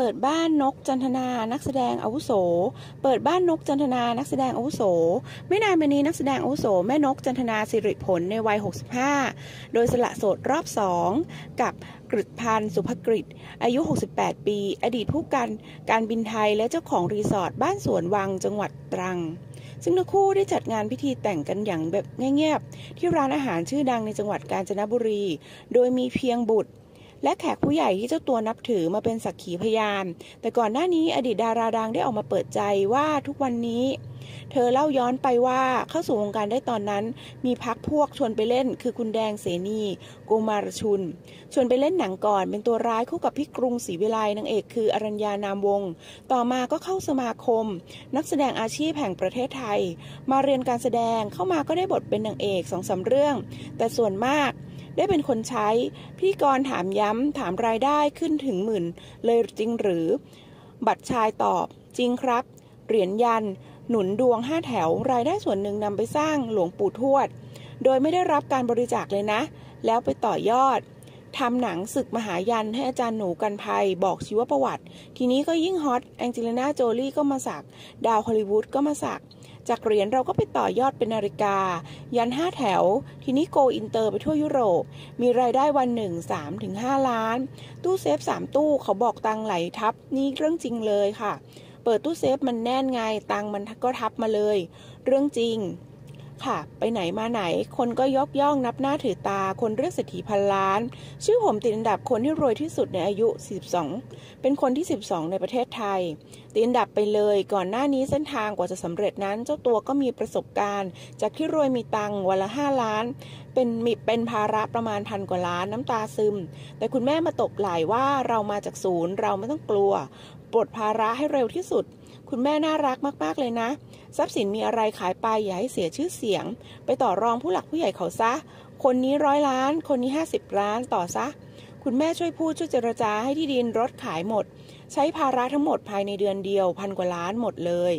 เปิดบ้านนกจันทนานักแสดงอาวุโสเปิดบ้านนกจันทนานักแสดงอาวุโสไม่นานมานี้นักแสดงอาวุโสแม่นกจันทนาสิริผลในวัย65โดยสละโสดรอบ2กับกฤษพันธ์สุภกฤษอายุ68ปีอดีตผู้การบินไทยและเจ้าของรีสอร์ทบ้านสวนวังจังหวัดตรังซึ่งทั้งคู่ได้จัดงานพิธีแต่งกันอย่างแบบเงียบๆที่ร้านอาหารชื่อดังในจังหวัดกาญจนบุรีโดยมีเพียงบุตรและแขกผู้ใหญ่ที่เจ้าตัวนับถือมาเป็นสักขีพยานแต่ก่อนหน้านี้อดีตดาราดังได้ออกมาเปิดใจว่าทุกวันนี้เธอเล่าย้อนไปว่าเข้าสู่วงการได้ตอนนั้นมีพักพวกชวนไปเล่นคือคุณแดงเสนีโกมารชุนชวนไปเล่นหนังก่อนเป็นตัวร้ายคู่กับพี่กรุงศรีวิไลนางเอกคืออรัญญานามวงศ์ต่อมาก็เข้าสมาคมนักแสดงอาชีพแห่งประเทศไทยมาเรียนการแสดงเข้ามาก็ได้บทเป็นนางเอก2-3เรื่องแต่ส่วนมากได้เป็นคนใช้พิธีกรถามย้ำถามรายได้ขึ้นถึงหมื่นเลยจริงหรือบัตรชายตอบจริงครับเหรียญยันหนุนดวง5แถวรายได้ส่วนหนึ่งนำไปสร้างหลวงปู่ทวดโดยไม่ได้รับการบริจาคเลยนะแล้วไปต่อยอดทำหนังศึกมหายันให้อาจารย์หนูกันภัยบอกชีวประวัติทีนี้ก็ยิ่งฮอตแองเจลิน่าโจลี่ก็มาสักดาวฮอลลีวูดก็มาสักจากเหรียญเราก็ไปต่อยอดเป็นนาฬิกายัน5แถวทีนี้โกอินเตอร์ไปทั่วยุโรปมีรายได้วันหนึ่ง 3-5 ล้านตู้เซฟ3ตู้เขาบอกตังไหลทับนี่เรื่องจริงเลยค่ะเปิดตู้เซฟมันแน่นไงตังมันก็ทับมาเลยเรื่องจริงค่ะไปไหนมาไหนคนก็ยกย่องนับหน้าถือตาคนเรียกเศรษฐีพันล้านชื่อผมติดอันดับคนที่รวยที่สุดในอายุ42เป็นคนที่12ในประเทศไทยติดอันดับไปเลยก่อนหน้านี้เส้นทางกว่าจะสำเร็จนั้นเจ้าตัวก็มีประสบการณ์จากที่รวยมีตังวันละ5ล้านเป็นภาระประมาณ1,000 กว่าล้านน้ำตาซึมแต่คุณแม่มาตบไหล่ว่าเรามาจากศูนย์เราไม่ต้องกลัวปลดภาระให้เร็วที่สุดคุณแม่น่ารักมากๆเลยนะทรัพย์สินมีอะไรขายไปอย่าให้เสียชื่อเสียงไปต่อรองผู้หลักผู้ใหญ่เขาซะคนนี้100 ล้านคนนี้50 ล้านต่อซะคุณแม่ช่วยพูดช่วยเจรจาให้ที่ดินรถขายหมดใช้ภาระทั้งหมดภายในเดือนเดียว1,000 กว่าล้านหมดเลย